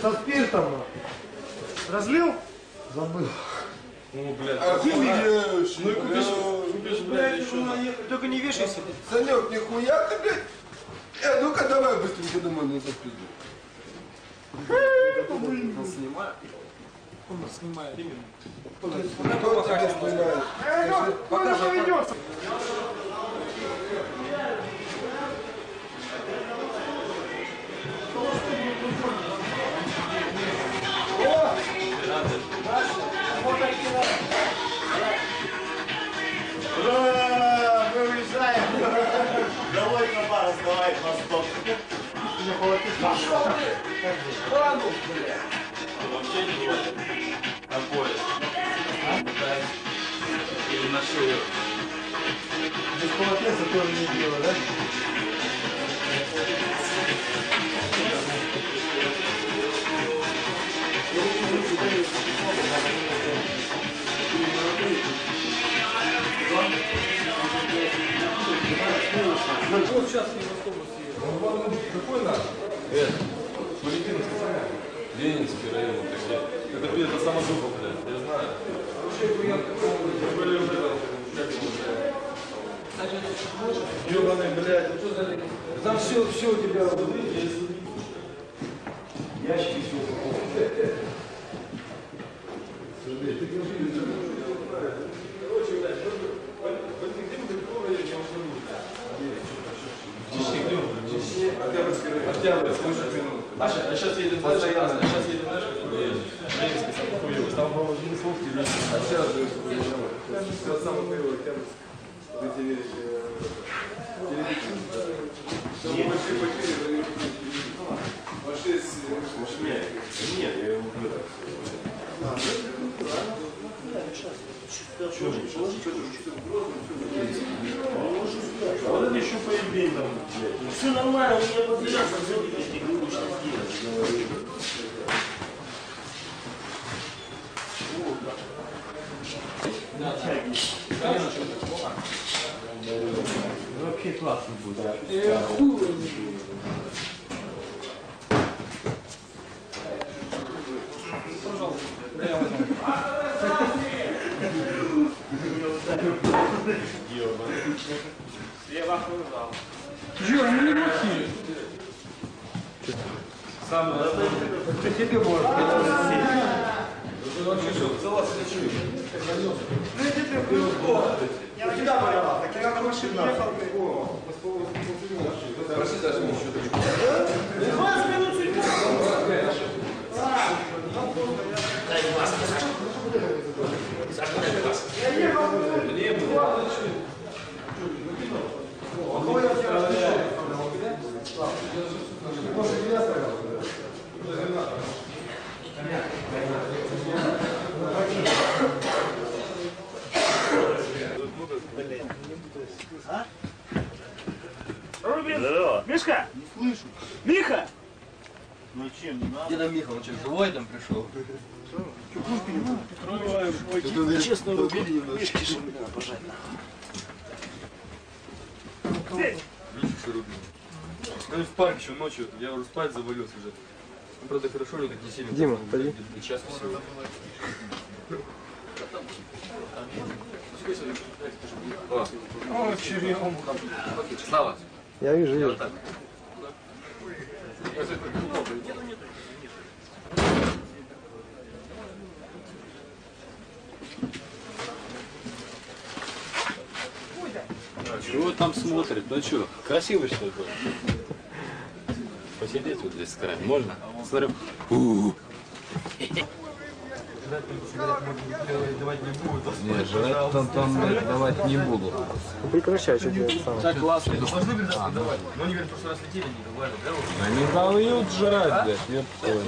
Со спиртом разлил? Забыл. Ну, блядь. А ты видишь? Ну, купишь, блядь, еще. Только не вешайся. Санек, нихуя ты, блядь. Ну-ка, давай быстренько домой, не запрыгну. Он снимает. Он снимает. Именно. Кто тебя снимает? Куда же ведется? Ура! Мы уезжаем! Давай копа раздавай восток! Не хватит нашего! Да ну, бля! Вообще не хватит! На пояс! Или на шею! Без полотенца тоже не дело, да? Вот сейчас не в автобусе едет. Какой наш? Это. Куликинский район. Ленинский район. Это билет на самозубов, блядь. Я знаю. Вообще, приятно. Мы были уже как лучше. Ёбаный, блядь. Там все у тебя есть. Ящики все упакованы. Сергей, ты держи, короче, блядь, Октябрьский, слушай, минуту. А сейчас едет дальше, там было не слов тебе. А сейчас же все самое первое, Октябрьский. Ты тебе телевизор. По 6 шмеек. Нет, я его не так. Вот это еще поебень там. Все нормально, у меня подряд зовут эти глубочные скидки. Вообще классно будет. Жир, мы не махили. Сам, да, ты тебе можешь. Ну иди ты в крючку. Я на тебя поняла. Так я на машине ехал. О, прости, даже не еще точку. 20 минут судьба. Дай глаз. Саша, дай глаз. Я ехал. Мне было. Кого я вчера слышал? Может, я сказал? Рубин! Мишка! Не слышу. Миха! Ну чем, не надо? Где там Миха? Он что, живой там пришел? Чепушки. Честно, убили Мишки, чтобы меня пожать. Ну, в парк еще ночью, я уже спать завалился уже. Ну, правда, хорошо, не так не сильно. Дима, пойди. Сейчас всего. О, черепом. Слава. Я вижу, я. Чего там смотрит? Ну что, красиво что ли? Посидеть вот здесь с края можно? Смотрю. Нет, жрать там давать не буду. Прекращай, что делать сам. Так классно. Должны были жрать давать. Но они говорят, просто раз летели, не давали, да? Они дают жрать, блядь, я понял.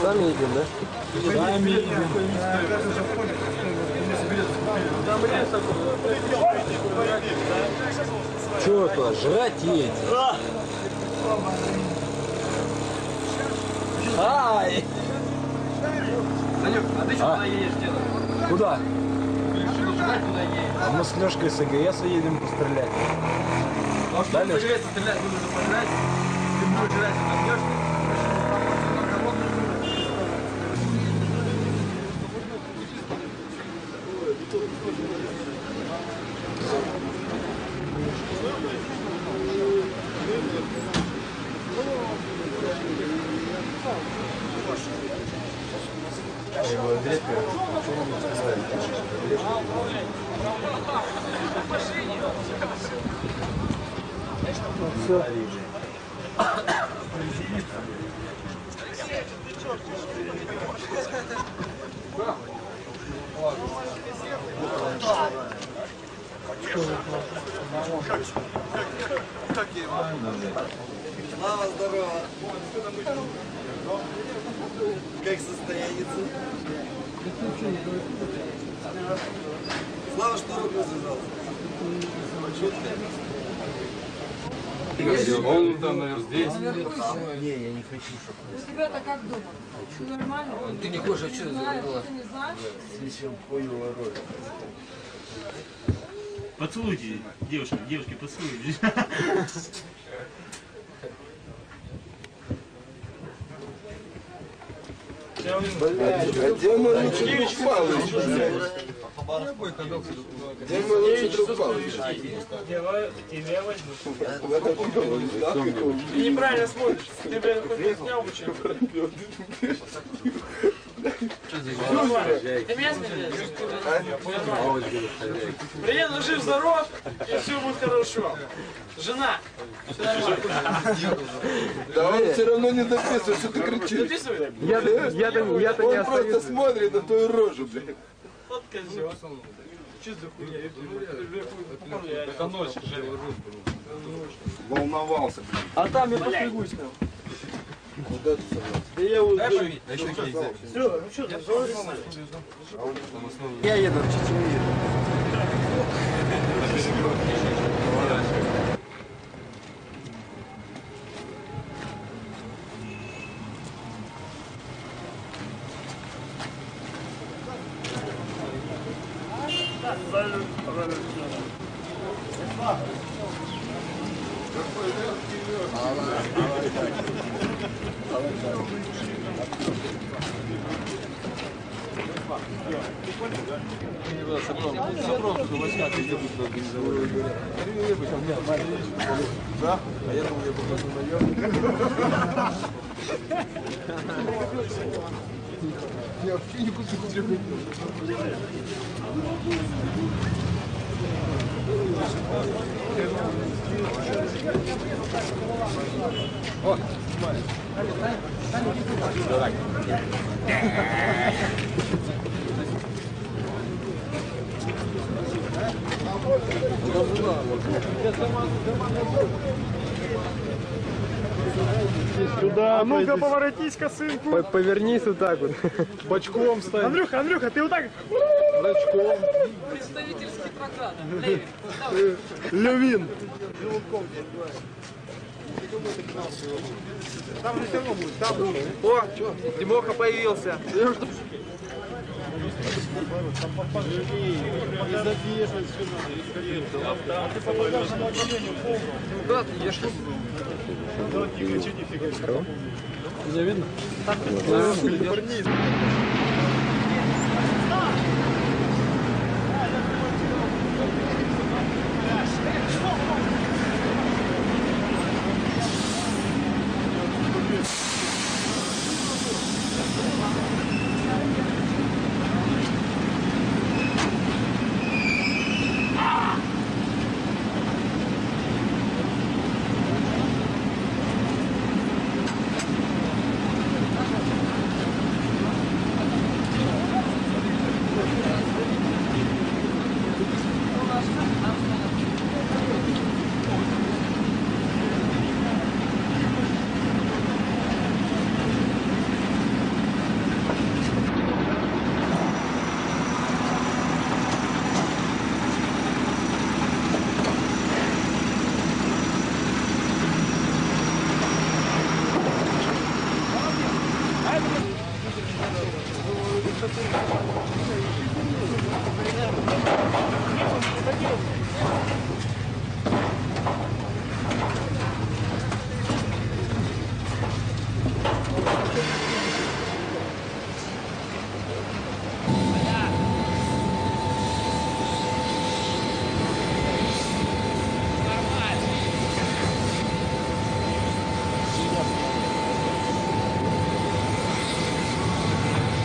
Сами едим, да? Сами едим. Чё это? Жрать едет. Ай! Санек, а ты что едешь делать? Куда? А мы с Лёшкой с АГС едем пострелять. А что, с АГС стрелять будешь пострелять? Ты будешь играть с Лёшкой? Мама, здорово! Как состояние? Слава, что руку завязал. Он там, наверное, здесь. Не, я не хочу, чтобы... У тебя-то как дома? Все нормально? Ты не хочешь, а что это было? Ты не знаешь? Слишком понял роль. Поцелуйте, девушки, девушки, поцелуйте. Где мой лучший друг Павлович? Где мой лучший друг Павлович? Тебя возьму. Ты неправильно смотришь. Ты, блин, хоть не снял бы что-то. Ты меня смотришь? Приеду жив-здоров, и все будет хорошо. Жена. Да он все равно не дописывает, что ты кричишь. Я-то не остаюсь. Он просто смотрит на твою рожу, блядь. Вот козел. Че за хуйня? Это ночь уже. Волновался, блядь. А там я постригусь. Вот это согласен. Дай пойми. А еще где взять? Серега, ну что ты? Я еду, чуть не еду. А ну-ка, поворотись-ка, сынку. Повернись вот так вот. Бочком стань. Андрюха, Андрюха, ты вот так. Бочком. Представительский программ. Левин. Там же все равно будет. О, Тимоха появился. Куда ты ешь? Да, ничего нифига. Тебя видно? Так, вернись. Ай, что ты...